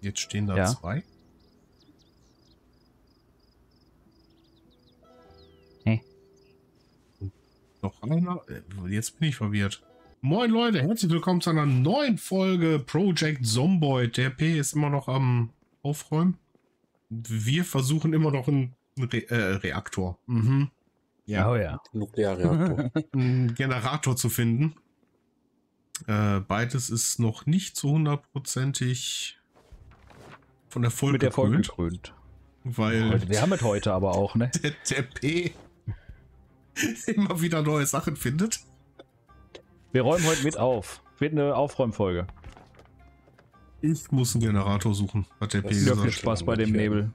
Jetzt stehen da zwei. Hey. Und noch einer. Jetzt bin ich verwirrt. Moin Leute, herzlich willkommen zu einer neuen Folge Project Zomboid. Der P ist immer noch am Aufräumen. Wir versuchen immer noch einen Reaktor. Mhm. Ja, oh ja. Nuklearreaktor. Einen Generator zu finden. Beides ist noch nicht zu 100%ig von Erfolg mit gekrönt. Weil wir haben es heute aber auch, ne? Der P immer wieder neue Sachen findet. Wir räumen heute mit auf. Wird eine Aufräumfolge. Ich muss einen Generator suchen, hat der P gesagt. Das ist viel Spaß bei dem Nebel.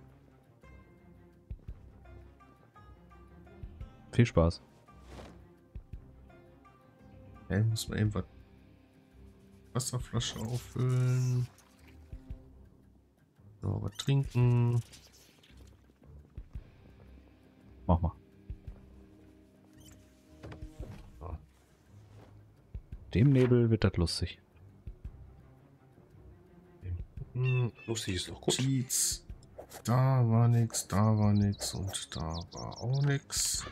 Viel Spaß. Hey, muss man eben was... Wasserflasche auffüllen. So, was trinken. Mach mal. Dem Nebel wird das lustig. Lustig ist doch gut. Da war nix, und da war auch nix.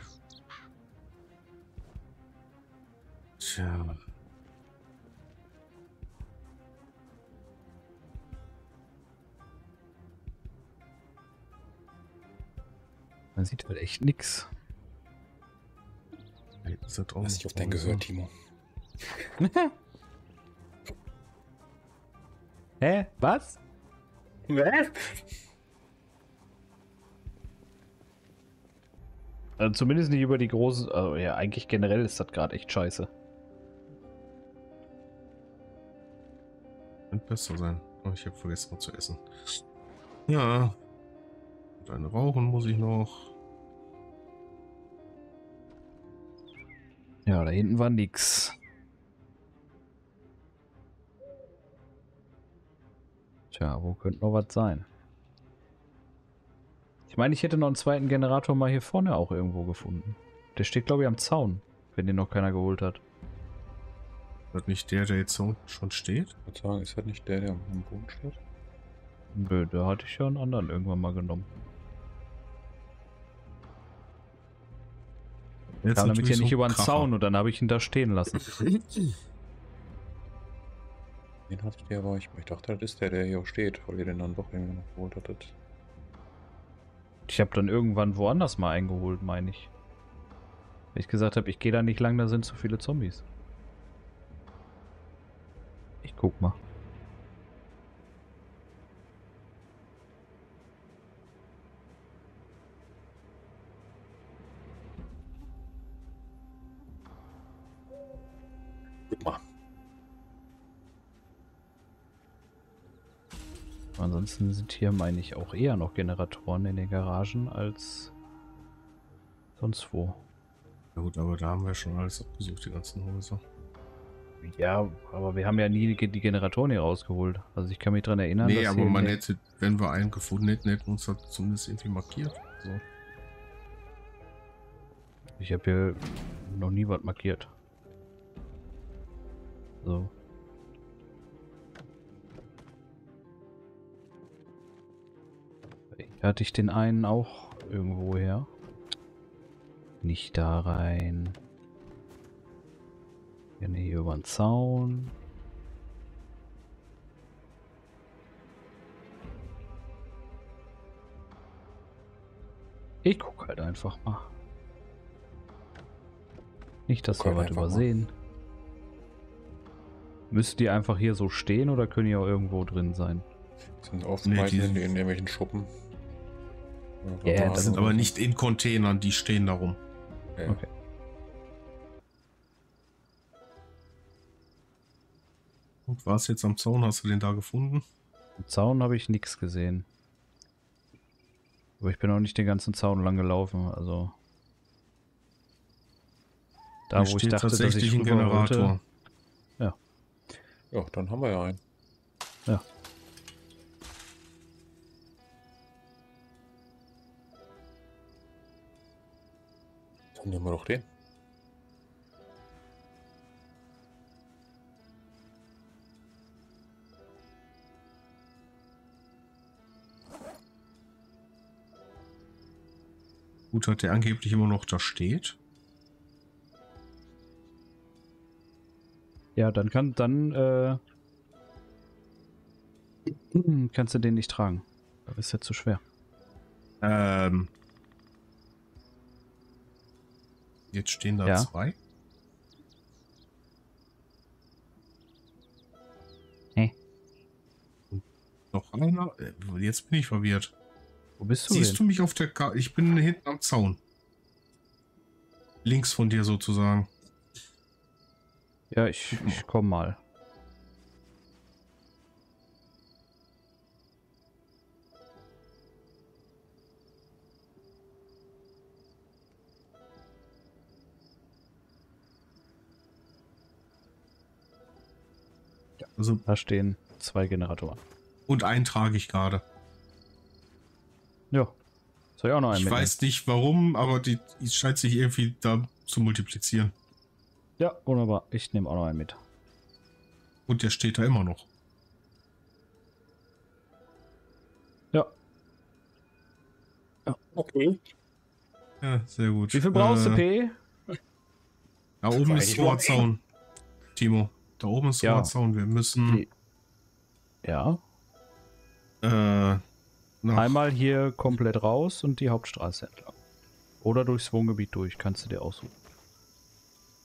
Tja. Man sieht halt echt nix. Das hat auch nicht auf dein Gehör, Timo. Hä? Was? Was? Also zumindest nicht über die großen... Also ja, eigentlich generell ist das gerade echt scheiße. Könnte besser sein. Oh, ich habe vergessen, noch zu essen. Ja. Und eine rauchen muss ich noch. Ja, da hinten war nix. Tja, wo könnte noch was sein? Ich meine, ich hätte noch einen zweiten Generator mal hier vorne auch irgendwo gefunden. Der steht, glaube ich, am Zaun, wenn den noch keiner geholt hat. Ist das nicht der, der jetzt schon steht? Ich würde sagen, ist das nicht der, der am Boden steht? Nö, da hatte ich ja einen anderen irgendwann mal genommen. Jetzt kam damit ja nicht so über den Zaun und dann habe ich ihn da stehen lassen. Den hatte der aber, ich dachte, das ist der, der hier auch steht, weil ihr den dann doch irgendwann noch geholt hattet. Ich habe dann irgendwann woanders mal eingeholt, meine ich. Weil ich gesagt habe, ich gehe da nicht lang, da sind zu viele Zombies. Ich guck mal. Ansonsten sind hier, meine ich, auch eher noch Generatoren in den Garagen als sonst wo. Ja gut, aber da haben wir schon alles abgesucht, die ganzen Häuser. Ja, aber wir haben ja nie die Generatoren hier rausgeholt. Also ich kann mich daran erinnern, nee, dass... Nee, aber man hätte, wenn wir einen gefunden hätten, hätten uns das zumindest irgendwie markiert. So. Ich habe hier noch nie was markiert. So. Hatte ich den einen auch irgendwo her? Nicht da rein. Ja, ne, hier über den Zaun. Ich guck halt einfach mal. Nicht, dass wir was übersehen. Müsst ihr einfach hier so stehen oder können ihr auch irgendwo drin sein? Sind oftmals in irgendwelchen Schuppen. Ja, yeah, das sind aber nicht in Containern, die stehen da rum. Okay. Okay. Und war es jetzt am Zaun? Hast du den da gefunden? Am Zaun habe ich nichts gesehen. Aber ich bin auch nicht den ganzen Zaun lang gelaufen, also... Da, wo ich dachte, dass ich einen Generator wollte. Ja. Ja, dann haben wir ja einen. Ja. Nehmen wir doch den. Router, der angeblich immer noch da steht. Ja, dann kannst du den nicht tragen. Da ist ja zu schwer. Jetzt stehen da zwei. Nee. Und noch einer. Jetzt bin ich verwirrt. Wo bist du? Siehst du mich auf der Karte? Ich bin hinten am Zaun. Links von dir sozusagen. Ja, ich komm mal. Ja, also da stehen zwei Generatoren. Und einen trage ich gerade. Ja, soll ich auch noch einen mitnehmen? Ich weiß nicht warum, aber die scheint sich irgendwie da zu multiplizieren. Ja, wunderbar. Ich nehme auch noch einen mit. Und der steht da immer noch. Ja. Ja. Okay. Ja, sehr gut. Wie viel brauchst du, P? Da oben ist Solarzaun. Timo, da oben ist Solarzaun. Wir müssen... Ja. Einmal hier komplett raus und die Hauptstraße entlang. Oder durchs Wohngebiet durch, kannst du dir aussuchen.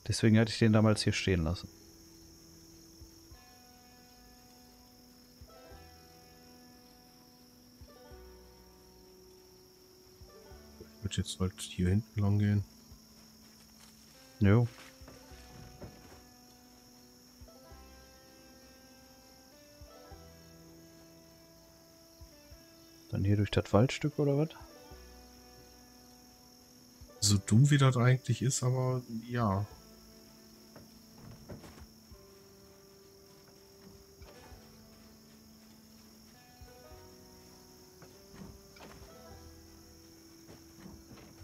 Deswegen hatte ich den damals hier stehen lassen. Ich würde jetzt halt hier hinten lang gehen. Jo. Dann hier durch das Waldstück oder was? So dumm wie das eigentlich ist, aber ja.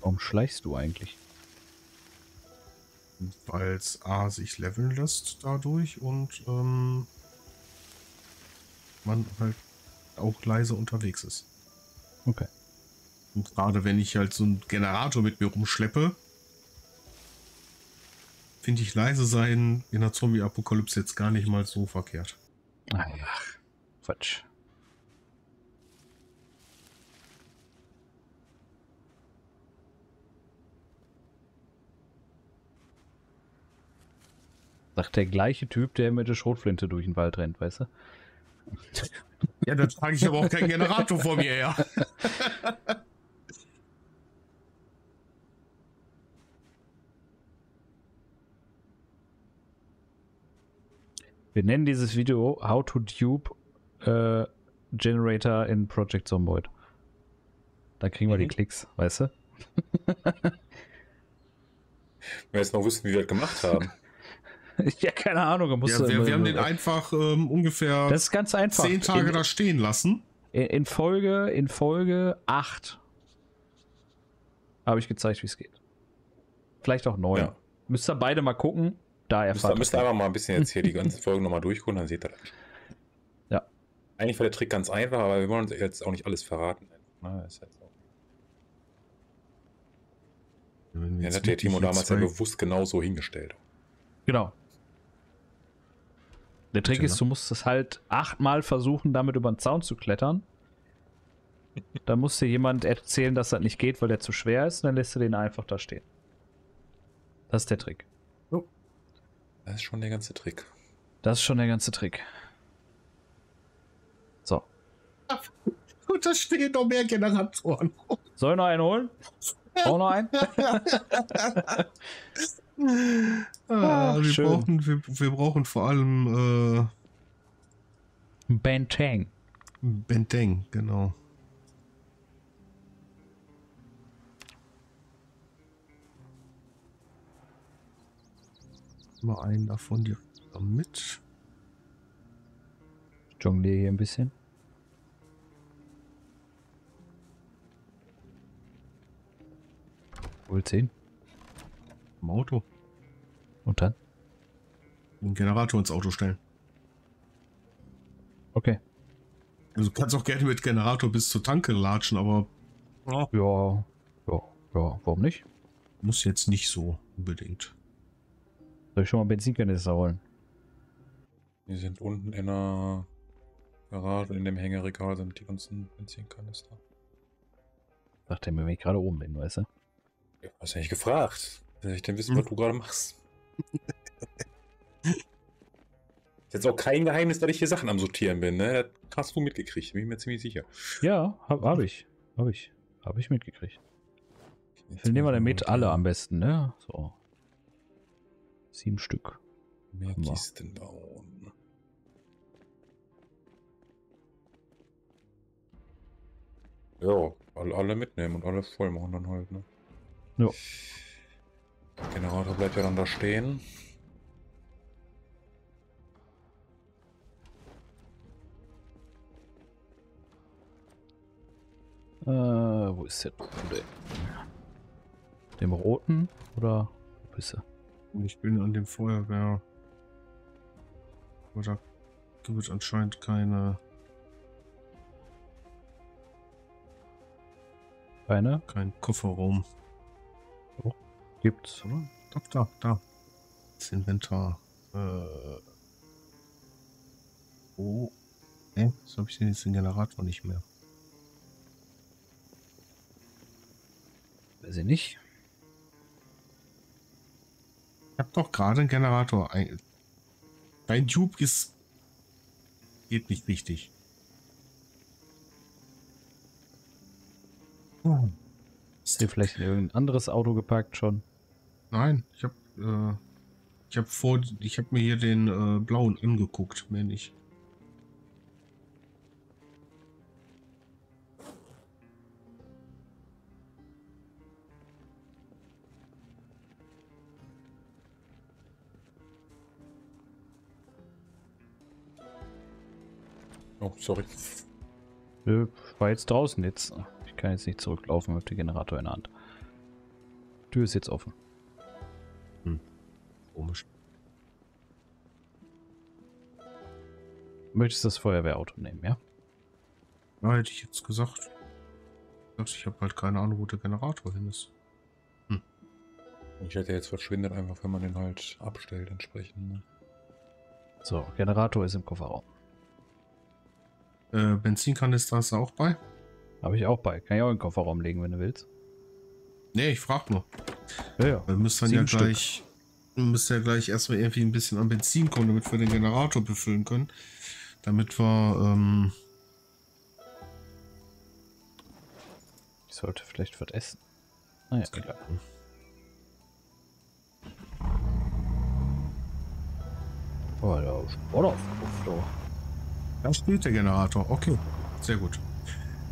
Warum schleichst du eigentlich? Weil es A sich leveln lässt dadurch und man halt auch leise unterwegs ist. Okay. Und gerade wenn ich halt so einen Generator mit mir rumschleppe, finde ich leise sein in der Zombie-Apokalypse jetzt gar nicht mal so verkehrt. Ach ja, Quatsch. Sagt der gleiche Typ, der mit der Schrotflinte durch den Wald rennt, weißt du? Ja, da trage ich aber auch keinen Generator vor mir her. Wir nennen dieses Video How to Dupe Generator in Project Zomboid. Da kriegen wir die Klicks, weißt du? Wenn wir jetzt noch wüssten, wie wir das gemacht haben. Ja, keine Ahnung. Musst ja, wir haben den einfach ungefähr das ist ganz einfach. 10 Tage da stehen lassen. In Folge 8 habe ich gezeigt, wie es geht. Vielleicht auch 9. Ja. Müsst ihr beide mal gucken. Da erfahrt ihr. Müsst ihr einfach mal ein bisschen jetzt hier die ganzen Folgen nochmal durchgucken, dann seht ihr das. Ja. Eigentlich war der Trick ganz einfach, aber wir wollen uns jetzt auch nicht alles verraten. Na, ist halt so. Ja, das hat der Timo damals ja bewusst genauso hingestellt. Genau. Der Trick ist, du musst es halt 8-mal versuchen, damit über den Zaun zu klettern. Dann musst dir jemand erzählen, dass das nicht geht, weil der zu schwer ist. Und dann lässt du den einfach da stehen. Das ist der Trick. Oh. Das ist schon der ganze Trick. So. Und da stehen noch mehr Generatoren. Soll ich noch einen holen? Auch noch einen? Wir brauchen vor allem Benteng. Benteng, genau. Mal einen davon direkt mit. Ich jongliere hier ein bisschen. Wohl 10. Im Auto. Und dann? Den Generator ins Auto stellen. Okay. Also du kannst auch gerne mit Generator bis zur Tanke latschen, aber... Ja, ja. Ja, warum nicht? Muss jetzt nicht so unbedingt. Soll ich schon mal Benzinkanister holen? Die sind unten in der Garage, in dem Hängeregal sind die ganzen Benzinkanister. Dachte mir, wenn ich gerade oben bin, weißt du? Ja, hast du nicht gefragt. Will ich denn wissen, was du gerade machst? Ist jetzt auch kein Geheimnis, dass ich hier Sachen am Sortieren bin, ne? Das hast du mitgekriegt, bin ich mir ziemlich sicher. Ja, hab ich mitgekriegt. Jetzt nehmen wir dann mit alle am besten, ne? So. 7 Stück. Mehr Kisten bauen. Ja, alle mitnehmen und alle voll machen dann halt, ne? Ja. Der Generator bleibt ja dann da stehen. Wo ist der denn? Dem roten oder wo bist du? Ich bin an dem Feuerwehr. Oder gibt es anscheinend keine. Kein Kofferraum. Oh, gibt's, oder? Doch, da. Das Inventar. Oh. Ne, so habe ich den jetzt den Generator nicht mehr. Weiß ich nicht. Ich habe doch gerade einen Generator. Dein Tube ist. Geht nicht richtig. Ist dir vielleicht in irgendein anderes Auto gepackt schon? Nein, ich habe mir hier den blauen angeguckt, mehr nicht. Oh, sorry. Ich war jetzt draußen jetzt. Ich kann jetzt nicht zurücklaufen mit dem Generator in der Hand. Die Tür ist jetzt offen. Hm. Komisch. Du möchtest das Feuerwehrauto nehmen, ja? Na, hätte ich jetzt gesagt. Ich habe halt keine Ahnung, wo der Generator hin ist. Hm. Ich hätte jetzt verschwindet einfach, wenn man den halt abstellt entsprechend. Ne? So, Generator ist im Kofferraum. Benzinkanister hast du auch bei? Habe ich auch bei. Kann ich auch in den Kofferraum legen, wenn du willst. Nee, ich frag nur. Ja. Wir müssen dann ja gleich, erstmal irgendwie ein bisschen an Benzin kommen, damit wir den Generator befüllen können. Damit wir, ich sollte vielleicht was essen. Naja, klar. Oh, da ist Sport auf. Da spielt der Generator. Okay, sehr gut.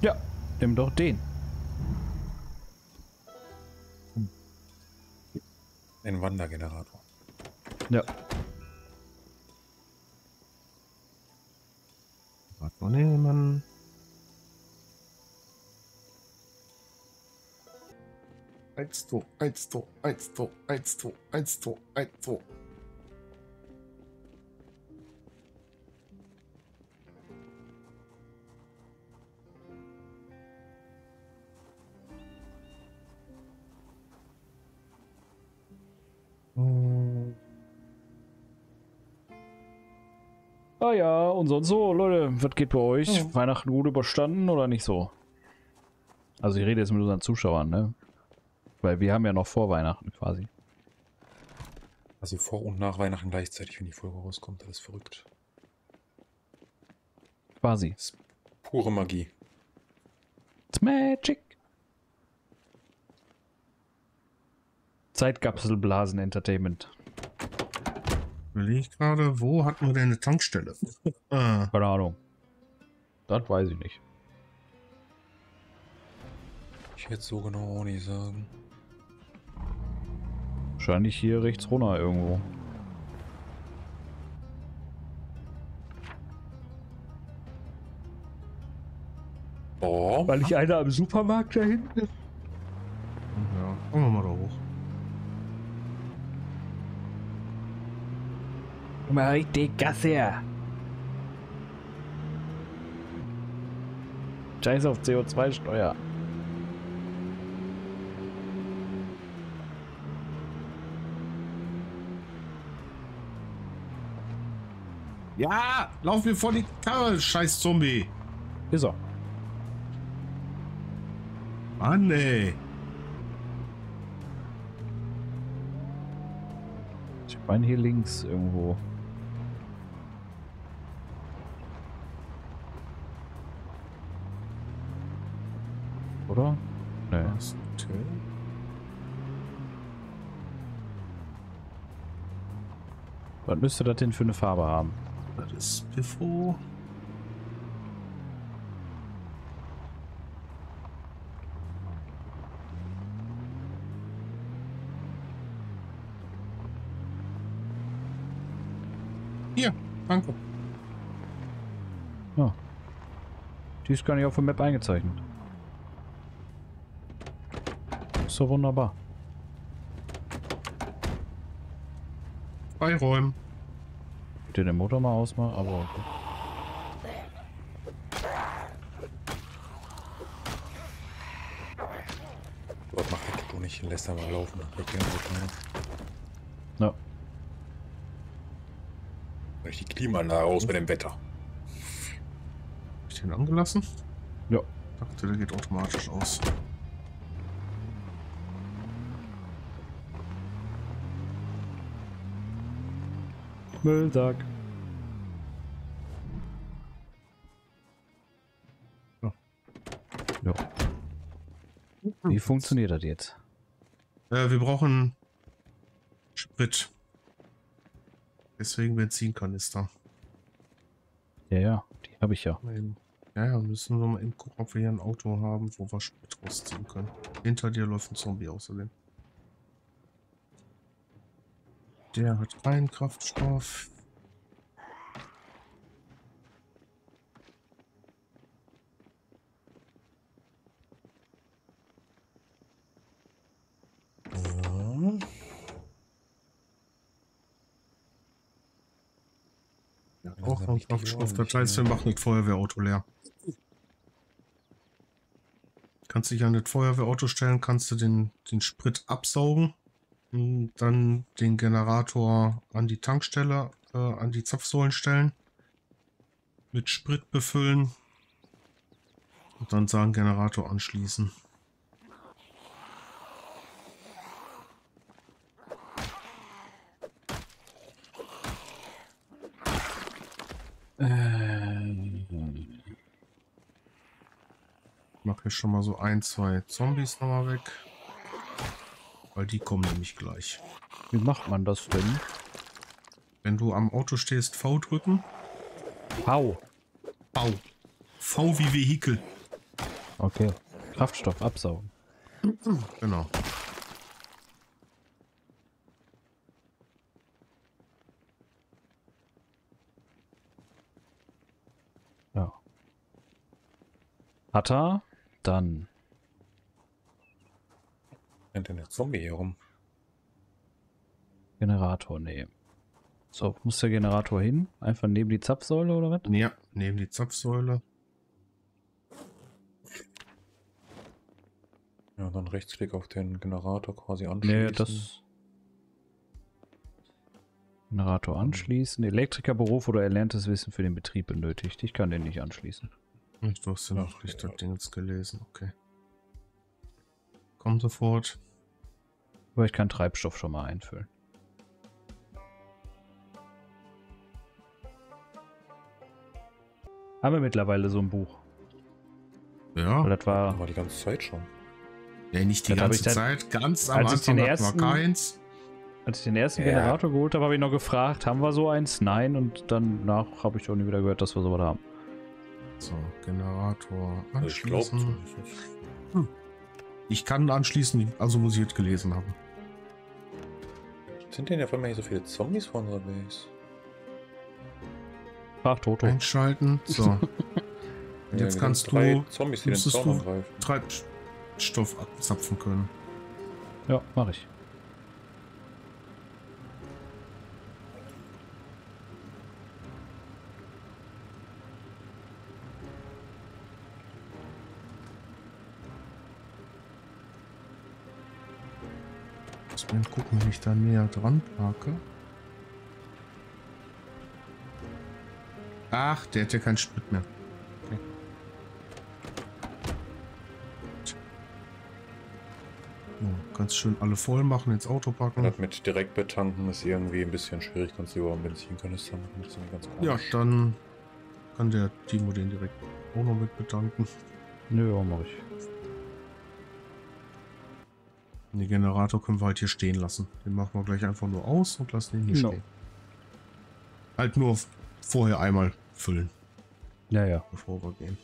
Ja, nimm doch den. Den Wandergenerator. Ja. Generator nehmen. Eins, zwei. Ah ja, und sonst so, Leute, was geht bei euch? Ja. Weihnachten gut überstanden oder nicht so? Also ich rede jetzt mit unseren Zuschauern, ne? Weil wir haben ja noch vor Weihnachten quasi. Also vor und nach Weihnachten gleichzeitig, wenn die Folge rauskommt, das ist verrückt. Quasi. Das ist pure Magie. It's magic. Zeitkapselblasen Entertainment. Überlege ich gerade, wo hatten wir denn eine Tankstelle? Keine Ahnung. Das weiß ich nicht. Ich hätte so genau auch nicht sagen. Wahrscheinlich hier rechts runter irgendwo. Oh. Weil ich einer am Supermarkt da hinten ist. Ja, kommen wir mal da hoch. Mal richtig Gas her. Scheiß auf CO2-Steuer. Ja, lauf mir vor die Karre, scheiß Zombie. Ist er. Mann, ey. Ich meine hier links irgendwo. Oder? Nee. Okay. Was müsste das denn für eine Farbe haben? Das ist Piffo. Hier, danke. Oh. Die ist gar nicht auf der Map eingezeichnet. Ist so wunderbar. Freiräumen. Ich würde den Motor mal ausmachen, aber okay. Dort macht er doch nicht, lässt er mal laufen. Ja. Durch die Klimaanlage raus mit dem Wetter. Hab ich den angelassen? Ja. Ich dachte, der geht automatisch aus. Müllsack. Ja. Ja. Wie funktioniert das jetzt? Wir brauchen Sprit. Deswegen Benzinkanister. Ja, ja, die habe ich ja. Ja, ja, müssen wir mal eben gucken, ob wir hier ein Auto haben, wo wir Sprit rausziehen können. Hinter dir läuft ein Zombie außerdem. Der hat keinen Kraftstoff. Ja. Ja, auch keinen Kraftstoff. Das heißt, wir machen das Feuerwehrauto leer. Kannst dich an das Feuerwehrauto stellen, kannst du den Sprit absaugen. Dann den Generator an die Tankstelle, an die Zapfsäulen stellen, mit Sprit befüllen und dann sagen Generator anschließen. Ich mache hier schon mal so ein, zwei Zombies nochmal weg. Weil die kommen nämlich gleich. Wie macht man das denn? Wenn du am Auto stehst, V drücken. V. V. V wie Vehikel. Okay. Kraftstoff absaugen. Genau. Ja. Hat er? Dann. Rennt denn der Zombie hier rum? Generator, nee. So, muss der Generator hin? Einfach neben die Zapfsäule oder was? Ja, neben die Zapfsäule. Ja, dann Rechtsklick auf den Generator quasi anschließen. Nee, das. Generator anschließen. Elektrikerberuf oder erlerntes Wissen für den Betrieb benötigt. Ich kann den nicht anschließen. Ich du hast ja noch richtig Ding jetzt gelesen, okay. Komm sofort. Aber ich kann Treibstoff schon mal einfüllen. Haben wir mittlerweile so ein Buch? Ja. Weil das war die ganze Zeit schon. Nee, nicht die ganze Zeit. Ganz am Anfang war keins. Als ich den ersten Generator geholt habe, habe ich noch gefragt, haben wir so eins? Nein. Und danach habe ich auch nie wieder gehört, dass wir sowas haben. So, Generator anschließen. Also ich glaube, ich kann anschließen, also muss ich jetzt gelesen haben. Sind denn ja vor allem hier so viele Zombies von unserer Base? Ach, Toto. Einschalten, so. Und jetzt ja, kannst du, Zombies, die müsstest du Treibstoff abzapfen können. Ja, mache ich. Dann gucken, wie ich da näher dran parke. Ach, der hat ja keinen Sprit mehr. Okay. So, ganz schön alle voll machen, ins Auto packen. Das mit direkt betanken ist irgendwie ein bisschen schwierig, kannst du über ein Benzinkanister machen. Das ist ganz komisch. Ja, dann kann der Timo den direkt auch noch mit betanken. Nö, auch mach ich. Den Generator können wir halt hier stehen lassen. Den machen wir gleich einfach nur aus und lassen ihn hier stehen. Halt nur vorher einmal füllen. Ja, ja. Bevor wir gehen.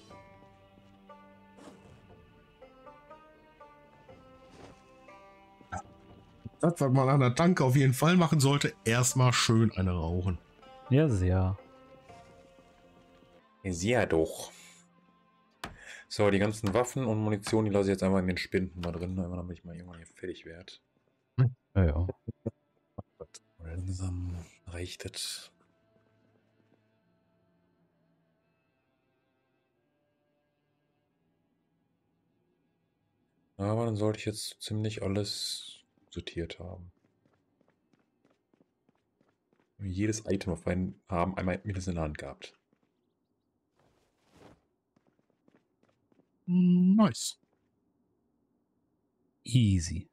Das, was man an der Tanke auf jeden Fall machen sollte, erstmal schön eine rauchen. Ja, sehr. Sehr doch. So, die ganzen Waffen und Munition, die lasse ich jetzt einfach in den Spinden da drin, einfach damit ich mal irgendwann hier fertig werde. Ja, ja. Langsam reicht es. Aber dann sollte ich jetzt ziemlich alles sortiert haben. Jedes Item auf meinen Arm einmal mindestens in der Hand gehabt. Nice. Easy.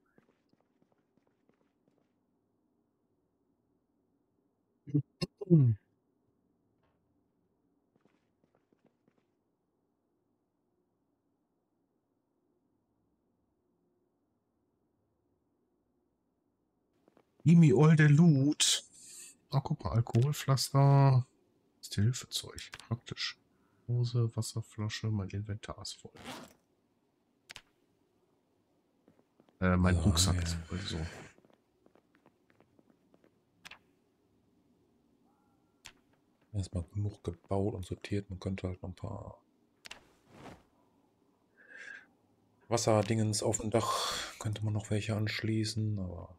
Give me all the loot. Oh, guck mal, Alkoholpflaster. Das Hilfezeug, praktisch. Hose, Wasserflasche, mein Inventar ist voll. Mein Rucksack ist voll, so. Erstmal genug gebaut und sortiert. Man könnte halt noch ein paar Wasserdingens auf dem Dach. Könnte man noch welche anschließen, aber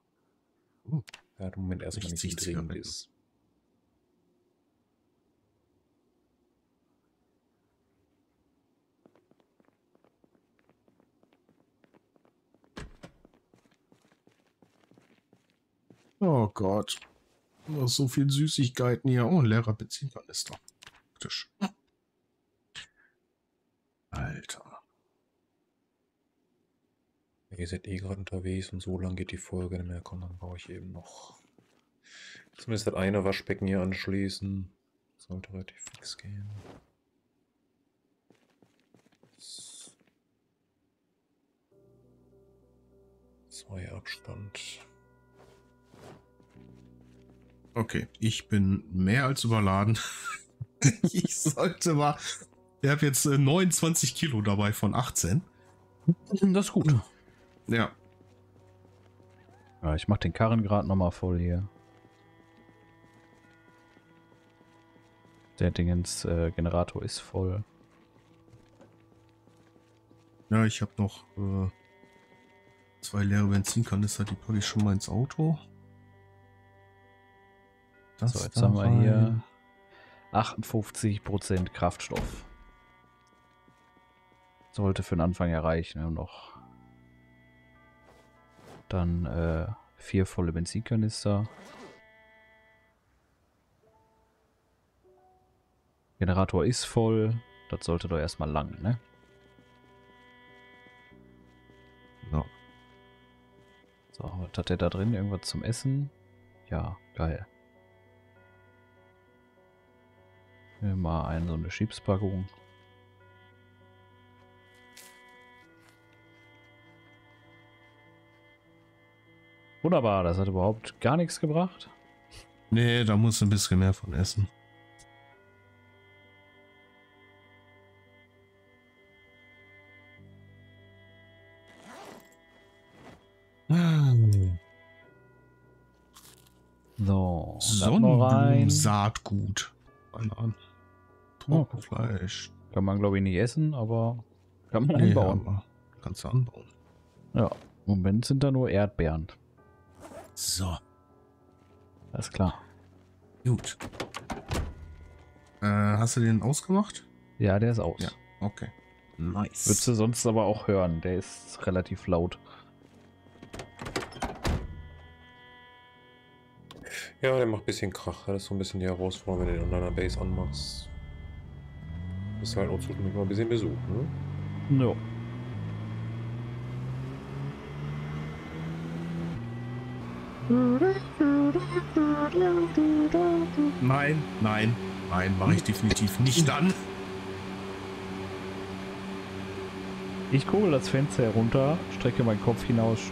ja, im Moment erstmal nicht dringend ist. Oh Gott. Noch so viel Süßigkeiten hier. Oh, ein leerer Benzinkanister. Tisch. Alter. Ihr seid eh gerade unterwegs und so lange geht die Folge nicht mehr. Komm, dann brauche ich eben noch zumindest das eine Waschbecken hier anschließen. Sollte relativ fix gehen. Zwei Abstand. Okay, ich bin mehr als überladen. Ich sollte mal... Ich habe jetzt 29 Kilo dabei von 18. Das ist gut. Ja. Ja, ich mache den Karren gerade nochmal voll hier. Der Dingens Generator ist voll. Ja, ich habe noch 2 leere Benzinkanister, die packe ich schon mal ins Auto. Das so, jetzt haben wir hier 58% Kraftstoff. Sollte für den Anfang erreichen. Wir haben noch dann 4 volle Benzinkanister. Generator ist voll. Das sollte doch erstmal lang, ne? So. So, was hat der da drin? Irgendwas zum Essen? Ja, geil. Mal so eine Chipspackung. Wunderbar, das hat überhaupt gar nichts gebracht. Nee, da muss ein bisschen mehr von essen. So, Sonnenblumen-Saatgut. An. Trockenfleisch. Kann man glaube ich nicht essen, aber kann man anbauen. Ja, kannst du anbauen. Ja, im Moment sind da nur Erdbeeren. So. Alles klar. Gut. Hast du den ausgemacht? Ja, der ist aus. Ja, okay. Nice. Würdest du sonst aber auch hören, der ist relativ laut. Ja, der macht ein bisschen Krach. Das ist so ein bisschen die Herausforderung, wenn du den unter einer Base anmachst. Muss halt auch zwischendurch mal ein bisschen Besuch, ne? No. Nein, nein, nein, mache ich definitiv nicht an. Ich kurbel das Fenster herunter, strecke meinen Kopf hinaus.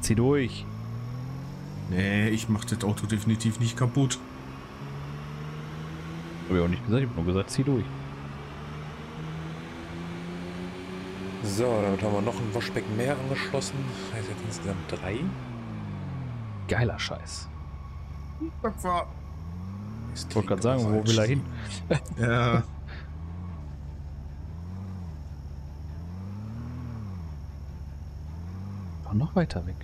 Zieh durch. Nee, ich mach das Auto definitiv nicht kaputt. Hab ich auch nicht gesagt, ich hab nur gesagt, zieh durch. So, damit haben wir noch ein Waschbecken mehr angeschlossen. Das heißt jetzt insgesamt 3. Geiler Scheiß. Ich wollte gerade sagen, wo will er hin? Ja. Und noch weiter weg.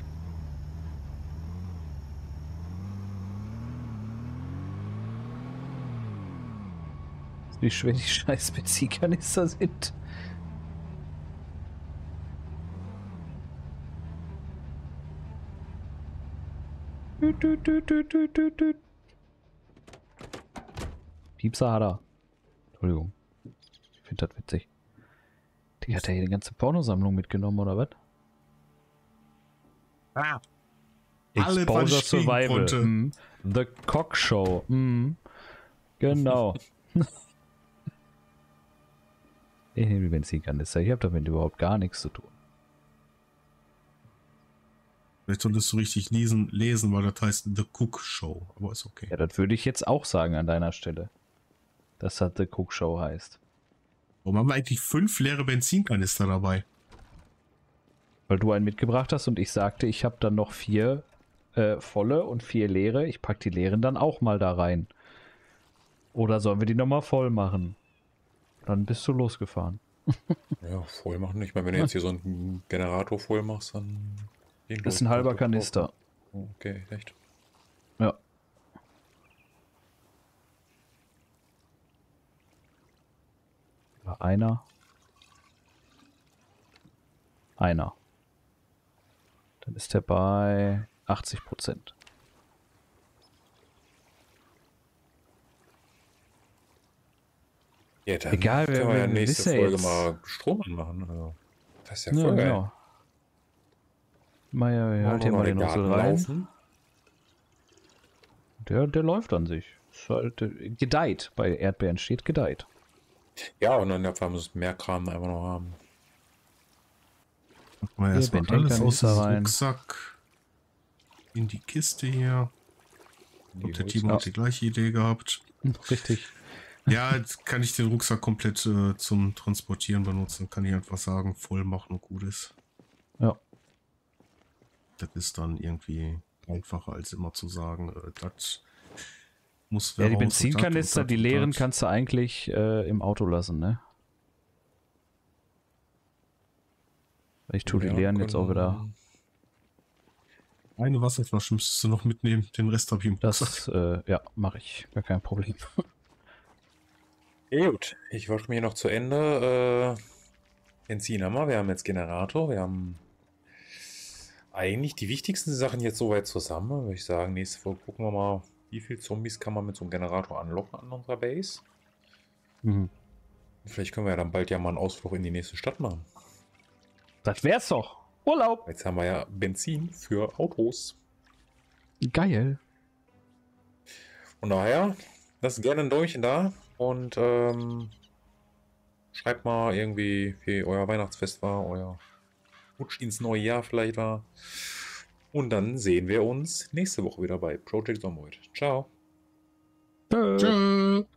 Wie schwer die scheiß Benzinkanister sind. Piepser hat er. Entschuldigung. Ich finde das witzig. Die hat ja hier die ganze Pornosammlung mitgenommen, oder was? Ah. Exposure Survival. Mm. The Cock Show. Mm. Genau. Ich nehme die Benzinkanister. Ich habe damit überhaupt gar nichts zu tun. Vielleicht solltest du richtig lesen, weil das heißt The Cook Show. Aber ist okay. Ja, das würde ich jetzt auch sagen an deiner Stelle. Dass das The Cook Show heißt. Warum haben wir eigentlich 5 leere Benzinkanister dabei? Weil du einen mitgebracht hast und ich sagte, ich habe dann noch 4 volle und 4 leere. Ich packe die leeren dann auch mal da rein. Oder sollen wir die nochmal voll machen? Dann bist du losgefahren. Ja, voll machen. Ich meine, wenn du jetzt hier so einen Generator voll machst, dann... Das ist ein halber Kanister. Okay, echt? Ja. Oder einer. Einer. Dann ist er bei 80%. Ja, dann egal, können wir ja nächste Folge jetzt mal Strom anmachen. Also, das ist ja voll geil. Genau. Maja, halt hier mal den Rüssel rein. Der läuft an sich. Ist halt, gedeiht. Bei Erdbeeren steht gedeiht. Ja, und dann muss es mehr Kram einfach noch haben. Mal erstmal alles aus dem Rucksack in die Kiste hier. Und der Timo hat die gleiche Idee gehabt. Richtig. Ja, jetzt kann ich den Rucksack komplett zum Transportieren benutzen. Kann ich einfach sagen, voll machen und gut ist. Ja. Das ist dann irgendwie einfacher, als immer zu sagen, das muss werden. Ja, die Benzinkanister, die leeren, kannst du eigentlich im Auto lassen, ne? Ich tue die leeren jetzt auch wieder. Eine Wasserflasche müsstest du noch mitnehmen, den Rest habe ich im Rucksack. Das, ja, mache ich. Gar kein Problem. Gut, ich wollte mir noch zu Ende entziehen. Wir haben jetzt Generator, wir haben eigentlich die wichtigsten Sachen jetzt soweit zusammen. Würde ich sagen, nächste Folge gucken wir mal, wie viele Zombies kann man mit so einem Generator anlocken an unserer Base. Mhm. Vielleicht können wir ja dann bald mal einen Ausflug in die nächste Stadt machen. Das wär's doch. Urlaub. Jetzt haben wir ja Benzin für Autos. Geil. Und daher, lasst gerne ein Däumchen da und schreibt mal irgendwie, wie euer Weihnachtsfest war, euer Rutsch ins neue Jahr vielleicht war. Und dann sehen wir uns nächste Woche wieder bei Project Zomboid. Ciao. Ciao.